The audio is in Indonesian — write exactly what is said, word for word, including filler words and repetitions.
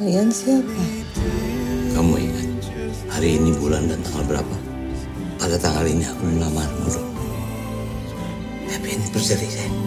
Kalian siapa? Kamu ingat hari ini bulan dan tanggal berapa? Pada tanggal ini aku melamarmu. Tapi ini terjadi, saya.